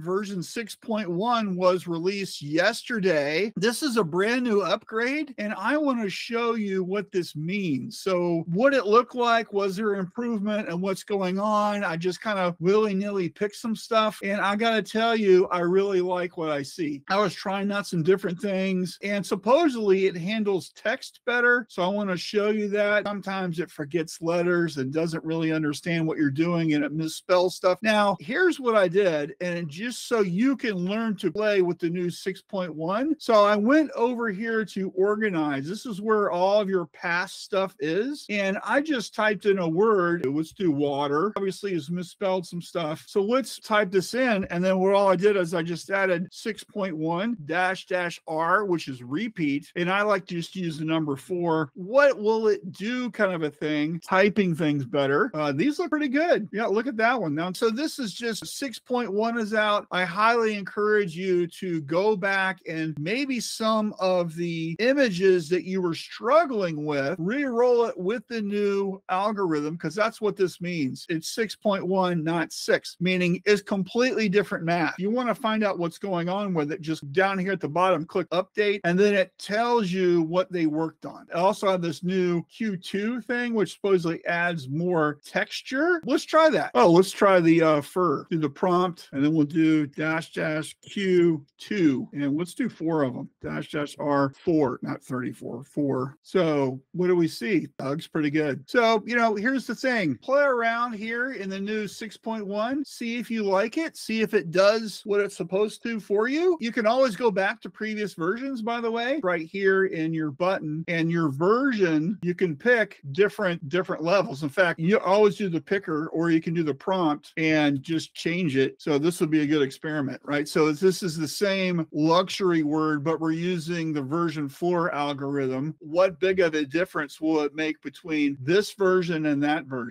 version 6.1 was released yesterday. This is a brand new upgrade, and I want to show you what this means. So what it looked like, was there improvement, and what's going on? I just kind of willy-nilly picked some stuff, and I got to tell you, I really like what I see. I was trying out some different things, and supposedly it handles text better, so I want to show you that. Sometimes it forgets letters and doesn't really understand what you're doing, and it misspells stuff. Now, here's what I did, and just so you can learn to play with the new 6.1. So I went over here to organize. This is where all of your past stuff is, and I just typed in a word. Let's do water. Obviously, it's misspelled some stuff. So let's type this in, and then what all I did is I just added 6.1 -r, which is repeat, and I like to just use the number 4. What will it do kind of a thing, typing things better. These look pretty good. Yeah, look at that one now. So this is just 6.1 is out. I highly encourage you to go back and maybe some of the images that you were struggling with, re-roll it with the new algorithm, because that's what this means. It's 6.1, not 6, meaning it's completely different math. You want to find out what's going on with it, just down here at the bottom, click update, and then it tells you what they worked on. I also have this new Q2 thing, which supposedly adds more texture. Let's try that. Oh, let's try the fur. Do the prompt, and then we'll do -Q2, and let's do 4 of them. -R4, not 34, 4. So what do we see? Looks pretty good. So, you know, here's the thing. Play around here in the new 6.1. See if you like it. See if it does what it's supposed to for you. You can always go back to previous versions, by the way, right here in your button, and your version, you can pick different levels. In fact, you always do the picker, or you can do the prompt and just change it. So this would be a good experiment, right? So this is the same luxury word, but we're using the version 4 algorithm. What big of a difference will it make between this version and that version?